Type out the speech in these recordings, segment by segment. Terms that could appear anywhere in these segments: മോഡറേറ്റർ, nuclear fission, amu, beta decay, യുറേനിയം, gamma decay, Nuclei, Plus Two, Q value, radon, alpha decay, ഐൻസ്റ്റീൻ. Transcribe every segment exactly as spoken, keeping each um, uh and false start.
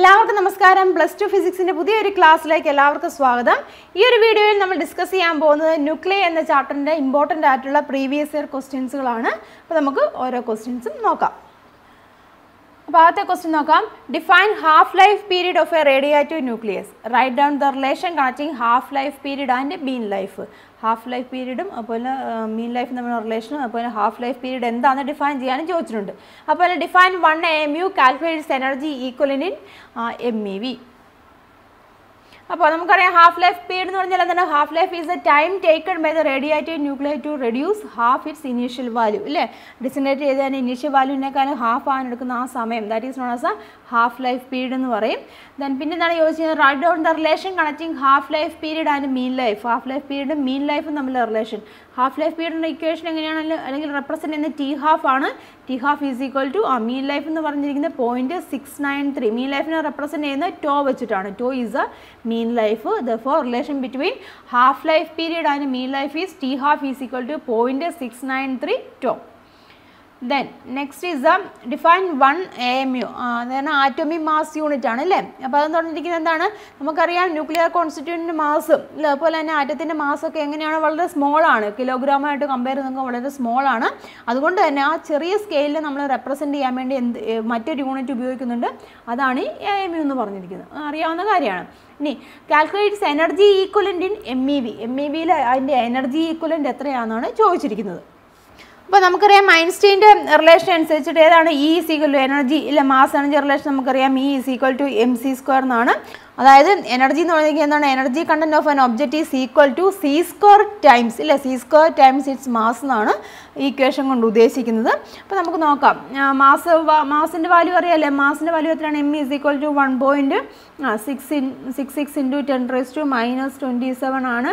എല്ലാവർക്കും നമസ്കാരം. Plus two ഫിസിക്സിൻ്റെ പുതിയൊരു ക്ലാസ്സിലേക്ക് എല്ലാവർക്കും സ്വാഗതം. ഈ ഒരു വീഡിയോയിൽ നമ്മൾ ഡിസ്കസ് ചെയ്യാൻ പോകുന്നത് ന്യൂക്ലിയ എന്ന ചാപ്റ്ററിൻ്റെ ഇമ്പോർട്ടൻ്റ് ആയിട്ടുള്ള പ്രീവിയസ് ഇയർ ക്വസ്റ്റ്യൻസുകളാണ്. അപ്പോൾ നമുക്ക് ഓരോ ക്വസ്റ്റ്യൻസും നോക്കാം. അപ്പോൾ ആദ്യത്തെ ക്വസ്റ്റ്യൻ നോക്കാം. Define half life period of a radioactive nucleus. Right down the relation connecting half life period and mean life. Half life പീരീഡും അതുപോലെ മീൻ ലൈഫ് തമ്മിലുള്ള റിലേഷനും അതുപോലെ ഹാഫ് ലൈഫ് പീരീഡ് എന്താണെന്ന് ഡിഫൈൻ ചെയ്യാനും ചോദിച്ചിട്ടുണ്ട്. അതുപോലെ define one a m u calculates energy equivalent in M E V. അപ്പോൾ നമുക്കറിയാം ഹാഫ് ലൈഫ് പീരീഡ് എന്ന് പറഞ്ഞാൽ എന്താണ്? Half life is the time taken by the radioactive nuclear to reduce half its initial value. അല്ലേ, ഡിസിനേറ്റ് ചെയ്താൽ ഇനീഷ്യൽ വാല്യൂവിനേക്കാളും ഹാഫ് ആണ് എടുക്കുന്ന ആ സമയം, that is known as a half life period എന്ന് പറയും. ദെൻ പിന്നെ എന്താണ് ചോദിച്ചാൽ right down the relation connecting half life period and mean life. Half life പീരീഡും മീൻ ലൈഫും തമ്മിലുള്ള റിലേഷൻ. ഹാഫ് ലൈഫ് പീരീഡിൻ്റെ ഇക്വേഷൻ എങ്ങനെയാണല്ലോ അല്ലെങ്കിൽ റെപ്രസെൻ്റ് ചെയ്യുന്ന ടി ഹാഫ് ആണ്. T half is equal to mean life എന്ന് പറഞ്ഞിരിക്കുന്നത് point six nine three. Mean ലൈഫിനെ റെപ്രസെൻ്റ് ചെയ്യുന്നത് ടോ വെച്ചിട്ടാണ്. Tau is a mean mean life, therefore relation between half life period and mean life is t half is equal to zero point six nine three tau. Then next is the define one amu, then atomic mass unit ആണ് അല്ലേ. അപ്പോൾ അതെന്ന് പറഞ്ഞിരിക്കുന്നത് എന്താണ്? നമുക്കറിയാം nuclear constituent mass അല്ലേ, അതുപോലെ തന്നെ ആറ്റത്തിൻ്റെ മാസൊക്കെ എങ്ങനെയാണ്? വളരെ സ്മോൾ ആണ്. കിലോഗ്രാമായിട്ട് കമ്പയർ ചെയ്യുന്നത് വളരെ സ്മോൾ ആണ്. അതുകൊണ്ട് തന്നെ ആ ചെറിയ സ്കെയിലിൽ നമ്മൾ റെപ്രസെൻ്റ് ചെയ്യാൻ വേണ്ടി എന്ത് മറ്റൊരു യൂണിറ്റ് ഉപയോഗിക്കുന്നുണ്ട്, അതാണ് ഈ എ എം യു എന്ന് പറഞ്ഞിരിക്കുന്നത്, അറിയാവുന്ന കാര്യമാണ്. ഇനി calculates energy equivalent in M E V. M E വിയിൽ അതിൻ്റെ എനർജി ഈക്വലൻ്റ് എത്രയാണെന്നാണ് ചോദിച്ചിരിക്കുന്നത്. അപ്പോൾ നമുക്കറിയാം ഐൻസ്റ്റീൻ്റെ റിലേഷൻ അനുസരിച്ചിട്ട് ഏതാണ് E is equal to energy ഇല്ല മാസ് എനർജി റിലേഷൻ നമുക്കറിയാം E is equal to M C square എന്നാണ്. അതായത് എനർജി എന്ന് പറഞ്ഞാൽ എന്താണ്? Energy content of an object is equal to C square times ഇല്ല C square times it's mass എന്നാണ് ഈ ഇക്വേഷൻ കൊണ്ട് ഉദ്ദേശിക്കുന്നത്. അപ്പോൾ നമുക്ക് നോക്കാം. മാസ് മാസിൻ്റെ വാല്യൂ അറിയാമല്ലേ, മാസിൻ്റെ വാല്യൂ എത്രയാണ്? M is equal to one point six in six six into ten raise to minus twenty seven ആണ്.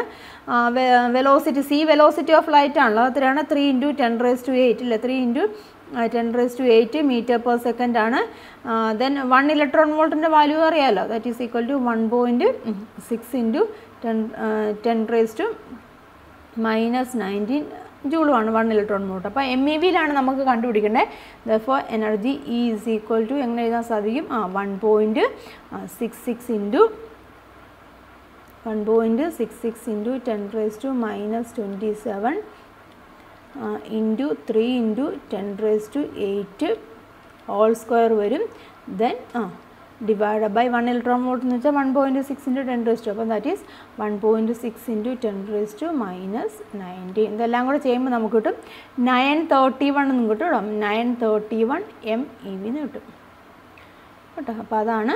Velocity C velocity of light ആണല്ലോ, അത്രയാണ് three into ten raise to eight ഇല്ല three into ten raise to eight metre per second ആണ്. Then one electron വോൾട്ടിൻ്റെ value അറിയാമല്ലോ, that is equal to one point six into ten ten raise to minus nineteen ജൂളുമാണ് one electron volt. അപ്പോൾ M E വിയിലാണ് നമുക്ക് കണ്ടുപിടിക്കേണ്ടത്. Therefore energy E is equal to എങ്ങനെ എഴുതാൻ സാധിക്കും? ആ one point six six into one point six six into ten raise to minus twenty seven into three into ten raise to eight all square വരും. Then ആ divide by one electron volt എന്ന് വെച്ചാൽ one point six into ten raise to, അപ്പം that is one point six into ten raise to minus nineteen. ഇതെല്ലാം കൂടെ ചെയ്യുമ്പോൾ നമുക്ക് കിട്ടും നയൻ തേർട്ടി വൺ എന്ന് കിട്ടും കേട്ടോ. Nine thirty one M E വിന്ന് കിട്ടും കേട്ടോ. അപ്പോൾ അതാണ്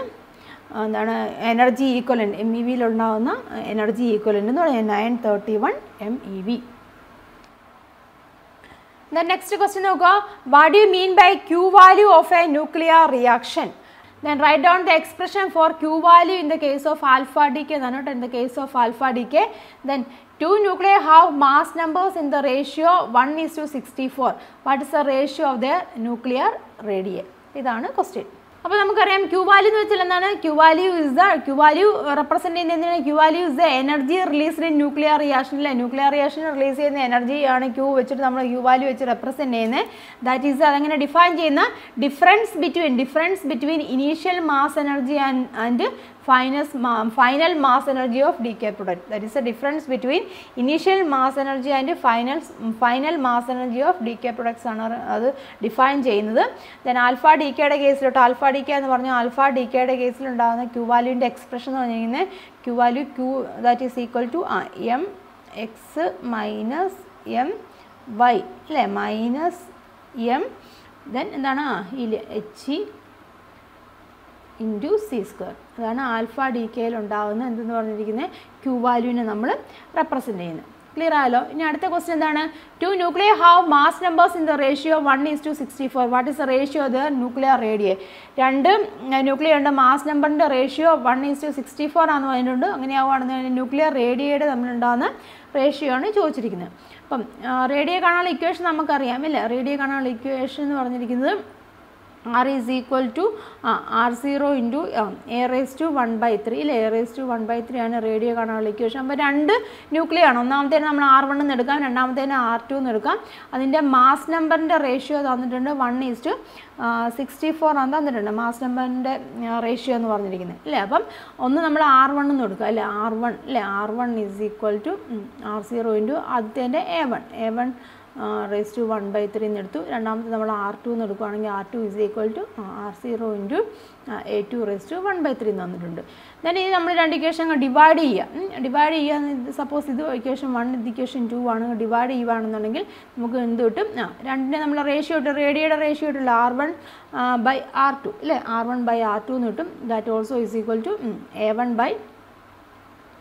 എന്താണ് എനർജി ഈക്വലൻ്റ് എം ഇ വിയിലുണ്ടാകുന്ന എനർജി ഈക്വലൻ്റ് എന്ന് പറയുന്നത് nine thirty one M E V. Then next question നോക്കുക. What you mean by Q value of a nuclear reaction? Then write down the expression for Q value in the case of alpha decay. That is, in the case of alpha decay, then two nuclei have mass numbers in the ratio one is to sixty-four. What is the ratio of their nuclear radii? ഇതാണ് question. അപ്പോൾ നമുക്കറിയാം Q value എന്ന് വെച്ചാൽ എന്താണ്? Q value is the Q value represent ചെയ്യുന്ന എന്തിനാണ്? Q value is the energy released in nuclear reaction അല്ലേ, nuclear reaction release ചെയ്യുന്ന എനർജി ആണ് ക്യൂ വെച്ചിട്ട് നമ്മൾ ക്യൂ വാല്യൂ വെച്ച് റെപ്രസെൻ്റ് ചെയ്യുന്നത്. ദാറ്റ് ഈസ് അതങ്ങനെ ഡിഫൈൻ ചെയ്യുന്ന difference between difference between initial mass energy and and final final mass energy of decay product. That is the difference between initial mass energy and final final mass energy of decay products ആണ് അത് define ചെയ്യുന്നത്. Then alpha D കെയുടെ കേസിലോട്ട് alpha D K എന്ന് പറഞ്ഞാൽ alpha D കെയുടെ കേസിലുണ്ടാകുന്ന Q വാല്യൂവിൻ്റെ expression എന്ന് പറഞ്ഞിരിക്കുന്നത് Q value Q that is equal to M X minus M Y അല്ലേ മൈനസ് എം ദെൻ എന്താണ് ഇല്ല എച്ച് ഇൻറ്റു സി സ്ക്വയർ. അതാണ് ആൽഫ ഡി കെയിൽ ഉണ്ടാകുന്ന എന്തെന്ന് പറഞ്ഞിരിക്കുന്നത് ക്യൂ വാല്യൂവിനെ നമ്മൾ റെപ്രസെൻ്റ് ചെയ്യുന്നത്. ക്ലിയർ ആയല്ലോ. ഇനി അടുത്ത ക്വസ്റ്റ്യൻ എന്താണ്? Two nuclei have mass numbers in the ratio one is to sixty-four. What is the ratio the nuclear radii? രണ്ട് ന്യൂക്ലിയർ ഉണ്ട്, മാസ് നമ്പറിൻ്റെ ratio one is to sixty four ആണെന്ന് പറഞ്ഞിട്ടുണ്ട്. അങ്ങനെയാവുകയാണെന്ന് പറഞ്ഞാൽ ന്യൂക്ലിയർ റേഡിയയുടെ തമ്മിലുണ്ടാകുന്ന റേഷ്യോ ആണ് ചോദിച്ചിരിക്കുന്നത്. അപ്പം റേഡിയെ കാണാനുള്ള ഇക്വേഷൻ നമുക്കറിയാം ഇല്ലേ, റേഡിയെ കാണാനുള്ള ഇക്വേഷൻ എന്ന് പറഞ്ഞിരിക്കുന്നത് R is equal to uh, R zero into uh, A raised to one by three, A raised to one by three and radio kanal equation. But two nuclei are one of R one and R two. That is mass number ratio one is to sixty-four. Mass number ratio is one. R one is equal to R zero into A one. A one Uh, raised to one by three and R two R two is equal to uh, R zero into uh, A two raised to one by three. Then we divide equation divide here. Divide here, suppose this equation one equation two one divide here uh, ratio to radiator ratio to R one uh, by R two R one by R two that also is equal to um, A one by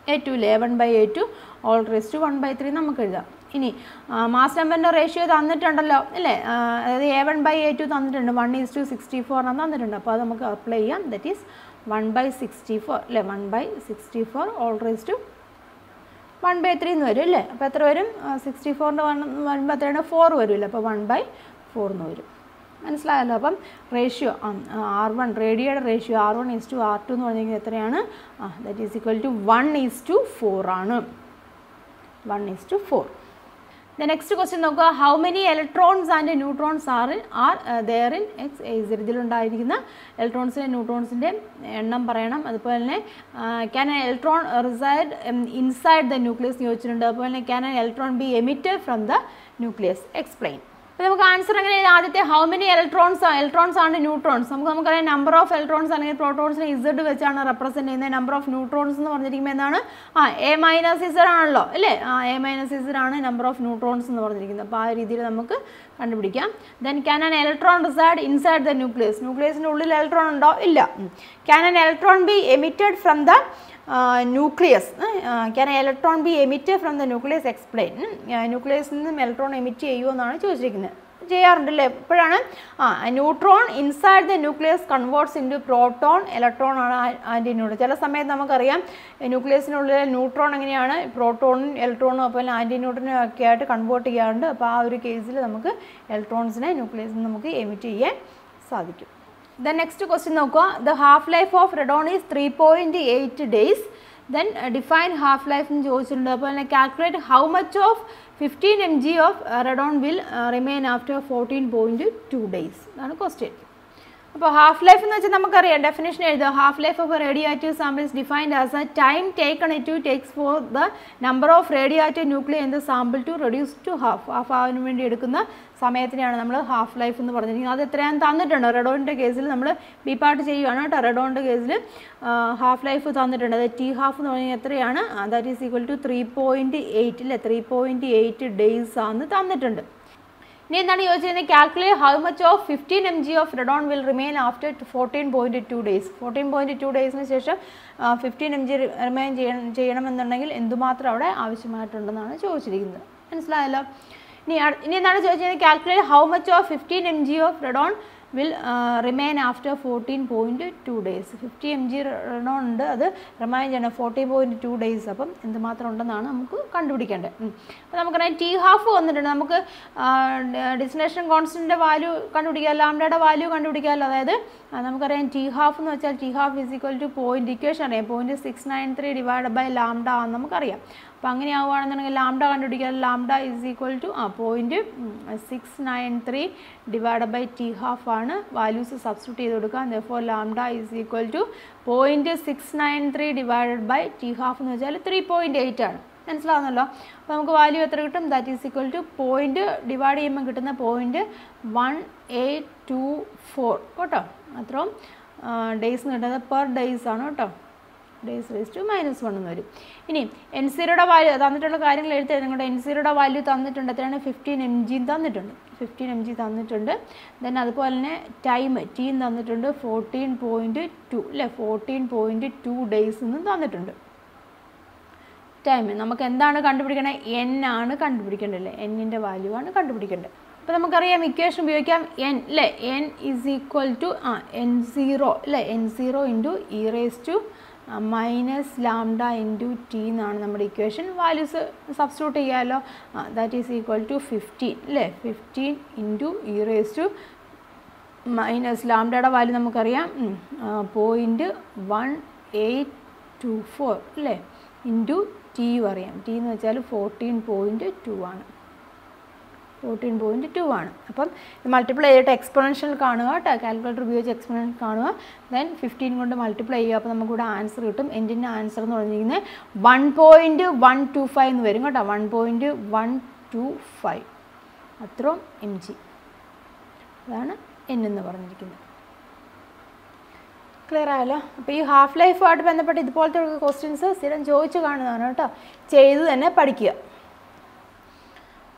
A two A one by A two all raised to one by three. Ini, uh, mass number ratio A one by A two one is to sixty-four that is one by sixty-four one by sixty-four all raised to one by three uh, sixty-four one by three four one by four ratio uh, R one radiator ratio R one is to R two uh, that is equal to one is to four one is to four. The next question is how many electrons and neutrons are, in, are uh, there in X? Is it electrons and neutrons in the uh, can an electron reside um, inside the nucleus? Can an electron be emitted from the nucleus? Explain. So, we answer how many electrons are electrons and neutrons. We number of electrons and protons is represent the number of neutrons. A minus is A minus is number of neutrons. Then can an electron reside inside the nucleus? Nucleus is not electron. Can an electron be emitted from the Uh, nucleus? Uh, can an electron be emitted from the nucleus? Explain. Uh, nucleus is an electron emit you and I choose a neutron inside the nucleus converts into proton, electron and antinode. Nucleus neutron, proton, electron and antinode convert and case electrons nucleus emit. The next question, the half life of radon is three point eight days. Then uh, define half life in calculate how much of fifteen milligrams of uh, radon will uh, remain after fourteen point two days. That is the question. Now, half life definition is the half life of a radioactive sample is defined as a time taken to takes for the number of radioactive nuclei in the sample to reduce to half. Half half life in the radon case we part radon half life T half that is equal to three point eight three point eight days. Calculate how much of fifteen milligrams of radon will remain after fourteen point two days. fourteen point two days is uh, fifteen milligrams remain in the and calculate how much of fifteen milligrams of radon will uh, remain after fourteen point two days. fifty milligrams radon remains in fourteen point two days. So, we will calculate T half. We will calculate dissonation constant value, lambda value. That is T half. T half is equal to point equation zero point six nine three divided by lambda. Lambda, lambda is equal to uh, zero point six nine three divided by T half values substitute and therefore lambda is equal to zero point six nine three divided by T half three point eight. Value that is equal to point divided zero point one eight two four uh, days per days days raised to minus one. Ini N zero value N zero value fifteen milligrams fifteen milligrams then time T fourteen point two fourteen point two days time namak endana kandupidikana n aanu kandupidikandile n inde value aanu kandupidikande. Now, we have an equation n, n is equal to uh, N zero, N zero into e raised to uh, minus lambda into t. Our equation values substitute uh, that is equal to fifteen, fifteen into e raised to minus lambda value namakkariyam uh, zero point one eight two four alle into t variyam t nu vachal fourteen point two aanu fourteen point two aanu appam multiply cheyta exponential kaanuga ta calculator upayogichu exponential kaanuga then fifteen kondu multiply cheya appo namakku ida answer kittum end inde answer nu parayunne one point one two five nu varum ketta one point one two five atrom mg adana n ennu parnirikkunnu clear ആയല്ലോ. അപ്പോൾ ഈ half ലൈഫുമായിട്ട് ബന്ധപ്പെട്ട് ഇതുപോലത്തെ questions സ്ഥിരം ചോദിച്ചു കാണുന്നതാണ് കേട്ടോ, ചെയ്തു തന്നെ പഠിക്കുക.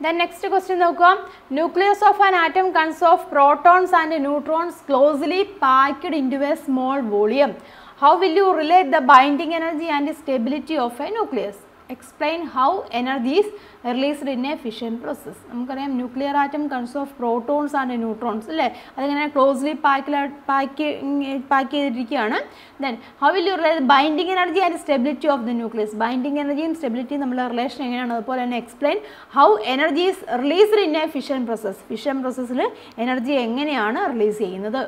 ദെൻ നെക്സ്റ്റ് ക്വസ്റ്റ്യൻ നോക്കുക. Nucleus of an atom കൺസ് of protons and neutrons closely packed into a small volume. How will you relate the binding energy and stability of a nucleus? Explain how energy is released in a fission process. നമുക്കറിയാം nuclear atom കൺസ് of protons and neutrons അല്ലേ, അതിങ്ങനെ closely pack pack pack ചെയ്തിരിക്കുകയാണ്. Then how will you relate binding energy and stability of the nucleus? Binding എനർജിയും സ്റ്റെബിലിറ്റിയും നമ്മുടെ relation എങ്ങനെയാണ്, അതുപോലെ തന്നെ explain how energy is released in a fission process. Fission പ്രോസസ്സിൽ എനർജി എങ്ങനെയാണ് റിലീസ് ചെയ്യുന്നത്?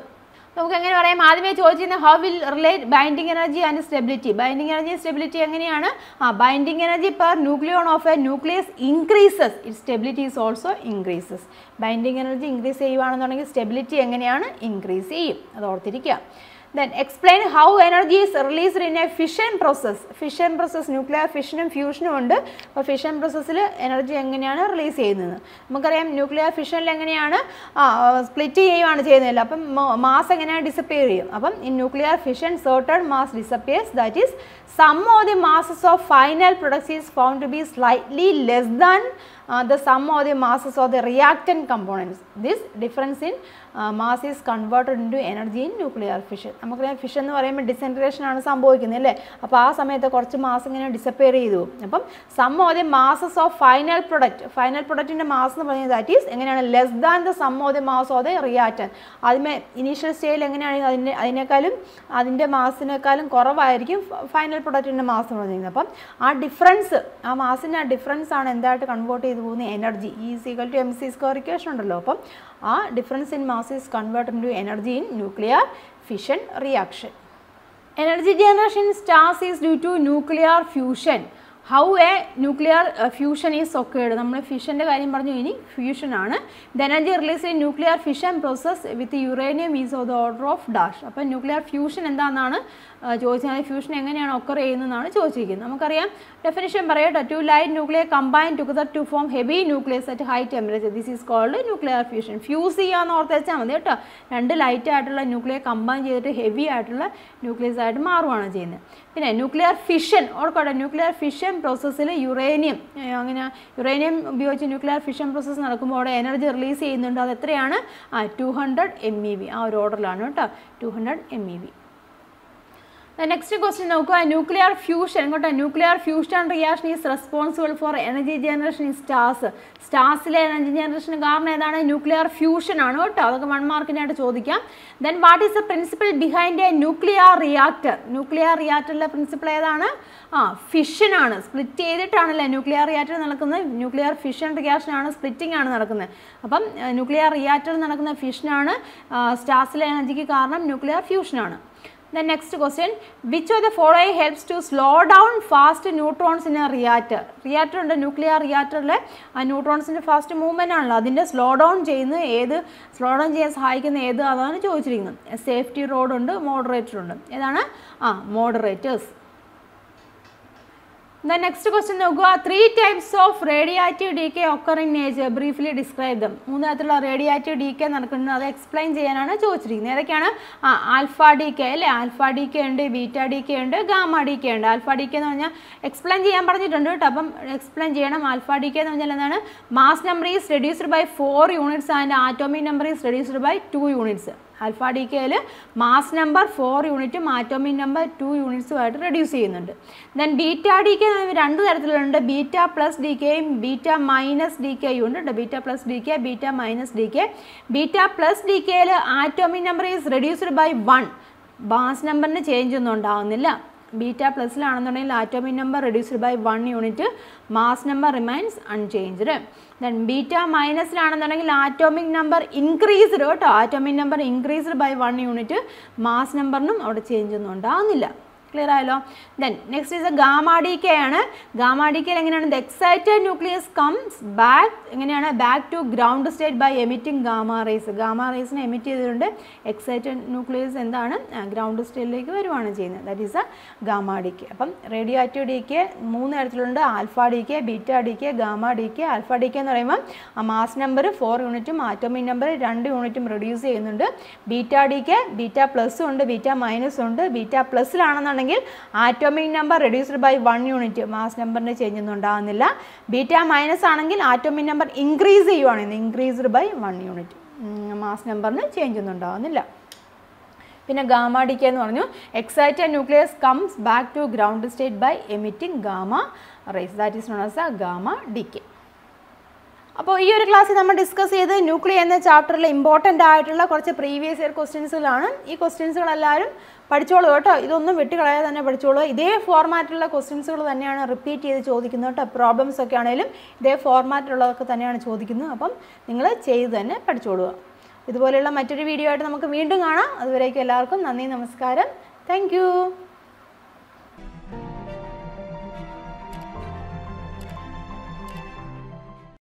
നമുക്ക് എങ്ങനെ പറയാം, ആദ്യമേ ചോദിച്ചിരുന്ന how will relate binding energy and stability. Binding energy stability എങ്ങനെയാണ്? ആ binding energy per nucleon of a nucleus increases, it stability is also increases. Binding energy increase ചെയ്യുകയാണെന്നുണ്ടെങ്കിൽ സ്റ്റെബിലിറ്റി എങ്ങനെയാണ്, ഇൻക്രീസ് ചെയ്യും, അത് ഓർത്തിരിക്കുക. Then explain how energy is released in a fission process. Fission process, nuclear fission and fusion ഉണ്ട്. അപ്പോൾ fission processൽ energy എങ്ങനെയാണ് release ചെയ്യുന്നത്? നമുക്കറിയാം ന്യൂക്ലിയർ ഫിഷനിൽ എങ്ങനെയാണ് സ്പ്ലിറ്റ് ചെയ്യുകയാണ് ചെയ്യുന്നില്ല, അപ്പം മാസ് എങ്ങനെയാണ് ഡിസപ്പിയർ ചെയ്യും. അപ്പം in nuclear fission certain mass disappears, that is some of the masses of final products is found to be slightly less than Uh, the sum of the masses of the reactant components. This difference in uh, mass is converted into energy in nuclear fission. നമുക്കറിയാം fission എന്ന് പറയുമ്പോൾ ഡിസെൻട്രേഷൻ ആണ് സംഭവിക്കുന്നത് അല്ലേ, അപ്പോൾ ആ സമയത്ത് കുറച്ച് മാസ് ഇങ്ങനെ ഡിസപ്പിയർ ചെയ്തു. അപ്പം sum of the masses of final product, final പ്രൊഡക്റ്റിൻ്റെ മാസ് എന്ന് പറയുന്നത് ദാറ്റ് ഈസ് എങ്ങനെയാണ് less than the sum of the mass of the reactant. അതിന് ഇനീഷ്യൽ സ്റ്റേജിൽ എങ്ങനെയാണെങ്കിൽ അതിൻ്റെ അതിനേക്കാളും അതിൻ്റെ മാസിനേക്കാളും കുറവായിരിക്കും ഫൈനൽ പ്രൊഡക്റ്റിൻ്റെ മാസ് എന്ന് പറയുന്നത്. അപ്പം ആ ഡിഫറൻസ്, ആ മാസിൻ്റെ ആ ഡിഫറൻസ് ആണ് എന്തായിട്ട് കൺവേർട്ട് ചെയ്ത് പോകുന്ന energy. Equal to M C square equation ഉണ്ടല്ലോ, അപ്പം ആ difference in mass is converted into energy in nuclear fission reaction. Energy generation stars is due to nuclear fusion. How a nuclear fusion is occurred? നമ്മൾ ഫിഷൻ്റെ കാര്യം പറഞ്ഞു, ഇനി ഫ്യൂഷനാണ്. The energy release in nuclear fission process with യുറേനിയം is of the order of dash. അപ്പം nuclear fusion എന്താണെന്നാണ് ചോദിച്ചാൽ, fusion എങ്ങനെയാണ് ഒക്കർ ചെയ്യുന്നതെന്നാണ് ചോദിച്ചിരിക്കുന്നത്. നമുക്കറിയാം ഡെഫിനിഷൻ പറയട്ടെ, two light nuclear combine together to form heavy nucleus at high temperature, this is called nuclear fusion. Fuse ചെയ്യാമെന്ന് ഓർത്ത് വെച്ചാൽ മതി കേട്ടോ, രണ്ട് ലൈറ്റ് ആയിട്ടുള്ള ന്യൂക്ലിയർ കമ്പൈൻ ചെയ്തിട്ട് ഹെവി ആയിട്ടുള്ള ന്യൂക്ലിയസ് ആയിട്ട് മാറുകയാണ് ചെയ്യുന്നത്. പിന്നെ ന്യൂക്ലിയർ ഫിഷൻ ഓർക്കോട്ടെ, ന്യൂക്ലിയർ ഫിഷൻ പ്രോസസ്സിൽ യുറേനിയം, അങ്ങനെ യുറേനിയം ഉപയോഗിച്ച് ന്യൂക്ലിയർ ഫിഷൻ പ്രോസസ്സ് നടക്കുമ്പോൾ അവിടെ എനർജി റിലീസ് ചെയ്യുന്നുണ്ട്. അത് എത്രയാണ്? ആ two hundred M E V, ആ ഒരു ഓർഡറിലാണ് കേട്ടോ, to hundred M E V. Next question നോക്കുക. ന്യൂക്ലിയർ ഫ്യൂഷൻ കേട്ടോ, nuclear fusion reaction is responsible for energy generation in stars. സ്റ്റാർസിലെ എനർജി ജനറേഷന് കാരണം ഏതാണ്? ന്യൂക്ലിയർ ഫ്യൂഷൻ ആണ് കേട്ടോ, അതൊക്കെ വൺ മാർക്കിനായിട്ട് ചോദിക്കാം. Then what is the principle behind a nuclear reactor? Nuclear റിയാക്ടറിലെ പ്രിൻസിപ്പിൾ ഏതാണ്? ആ ഫിഷനാണ്, സ്പ്ലിറ്റ് ചെയ്തിട്ടാണല്ലേ ന്യൂക്ലിയർ റിയാക്ടർ നടക്കുന്നത്. ന്യൂക്ലിയർ ഫിഷൻ റിയാക്ഷനാണ്, സ്പ്ലിറ്റിംഗ് ആണ് നടക്കുന്നത്. അപ്പം ന്യൂക്ലിയർ റിയാക്ടർ നടക്കുന്ന ഫിഷനാണ്, സ്റ്റാർസിലെ എനർജിക്ക് കാരണം ന്യൂക്ലിയർ ഫ്യൂഷനാണ്. The next question, which of the following helps to slow down fast neutrons in a reactor? Reactor ഉണ്ട്, ന്യൂക്ലിയർ റിയാക്ടറിൽ ആ ന്യൂട്രോൺസിൻ്റെ ഫാസ്റ്റ് മൂവ്മെൻ്റ് ആണല്ലോ, അതിൻ്റെ സ്ലോ ഡൗൺ ചെയ്യുന്ന ഏത്, സ്ലോ ഡൗൺ ചെയ്യാൻ സഹായിക്കുന്ന ഏത്, അതാണ് ചോദിച്ചിരിക്കുന്നത്. സേഫ്റ്റി റോഡുണ്ട്, മോഡറേറ്റർ ഉണ്ട്, ഏതാണ്? ആ മോഡറേറ്റേഴ്സ്. The next question നോക്കുക. Three types of radioactive decay occur in nature. Briefly describe them. മൂന്ന് തരത്തിലുള്ള radioactive decay നടക്കുന്നത്, അത് എക്സ്പ്ലെയിൻ ചെയ്യാനാണ് ചോദിച്ചിരിക്കുന്നത്. ഏതൊക്കെയാണ്? ആ ആൽഫ ഡികെ അല്ലേ, ആൽഫ ഡികെ ഉണ്ട്, ബീറ്റ ഡികെ ഉണ്ട്, ഗാമ ഡികെ ഉണ്ട്. ആൽഫ ഡികെ എന്ന് പറഞ്ഞാൽ എക്സ്പ്ലെയിൻ ചെയ്യാൻ പറഞ്ഞിട്ടുണ്ട് കേട്ടോ, അപ്പം എക്സ്പ്ലെയിൻ ചെയ്യണം. ആൽഫ ഡികെ എന്ന് പറഞ്ഞാൽ എന്താണ്? Mass number is reduced by four units and atomic number is reduced by two units. Alpha ഡികെയിൽ മാസ് നമ്പർ ഫോർ യൂണിറ്റും ആറ്റോമിക് നമ്പർ ടു യൂണിറ്റ്സുമായിട്ട് റെഡ്യൂസ് ചെയ്യുന്നുണ്ട്. ദെൻ ബീറ്റ ഡി കെ രണ്ട് തരത്തിലുണ്ട്, ബീറ്റ പ്ലസ് ഡി കെയും ബീറ്റ മൈനസ് ഡി കെയും ഉണ്ട്. Beta plus decay, beta minus decay. Beta plus ഡി കെയിൽ atomic number is reduced by one, mass നമ്പറിന് ചേഞ്ച് ഒന്നും ഉണ്ടാകുന്നില്ല. beta plus atomic number reduced by one unit, mass number remains unchanged. Then beta minus atomic number increased, atomic number increased by one unit, mass number change. Clear? Then next is a gamma decay. Gamma decay, the excited nucleus comes back, back to ground state by emitting gamma rays. Gamma rays emit excited nucleus and ground state. That is a gamma decay. Radioactive decay, three alpha decay, beta decay, gamma decay. Alpha decay mass number four unit, atomic number two unit reduce. Beta decay, beta plus, beta minus, beta plus. Atomic number reduced by one unit, mass number change. Beta minus atomic number increase increased by one unit, mass number change. Then gamma decay, excited nucleus comes back to ground state by emitting gamma rays. That is known as a gamma decay. Now, in this class, we discuss the nuclei in the chapter. Important previous year questions. These questions are all പഠിച്ചോളൂ. ഇതേ ഫോർമാറ്റിലുള്ള ക്വസ്റ്റ്യൻസുകൾ തന്നെയാണ് repeat ചെയ്ത് ചോദിക്കുന്നത് കേട്ടോ. Problems ഒക്കെ ആണെങ്കിലും ഇതേ ഫോർമാറ്റിലുള്ളതൊക്കെ തന്നെയാണ് ചോദിക്കുന്നത്. അപ്പം നിങ്ങൾ ചെയ്തു തന്നെ പഠിച്ചോളൂ. ഇതുപോലെയുള്ള മറ്റൊരു വീഡിയോ ആയിട്ട് നമുക്ക് വീണ്ടും കാണാം. അതുവരേക്കും എല്ലാവർക്കും നന്ദി, നമസ്കാരം. Thank U.